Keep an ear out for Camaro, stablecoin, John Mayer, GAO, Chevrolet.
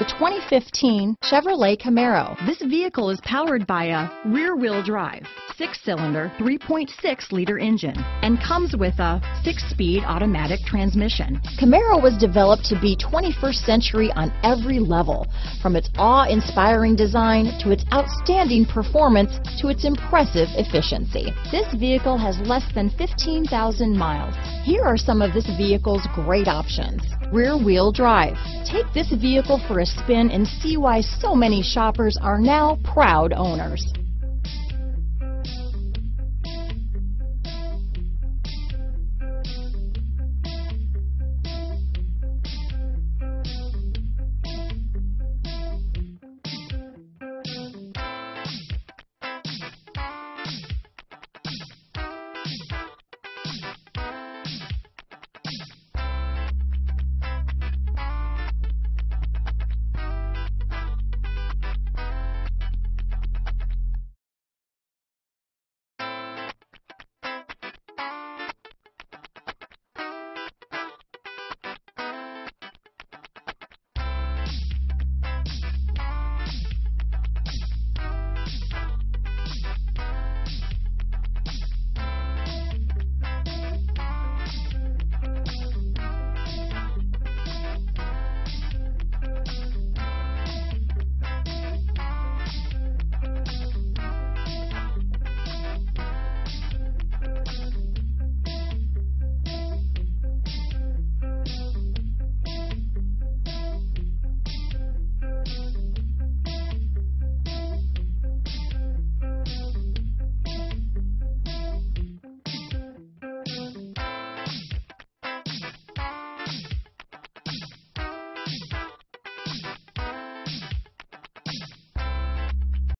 The 2015 Chevrolet Camaro. This vehicle is powered by a rear-wheel drive, 6-cylinder, 3.6-liter engine, and comes with a 6-speed automatic transmission. Camaro was developed to be 21st century on every level, from its awe-inspiring design to its outstanding performance to its impressive efficiency. This vehicle has less than 15,000 miles. Here are some of this vehicle's great options. Rear-wheel drive. Take this vehicle for a spin and see why so many shoppers are now proud owners.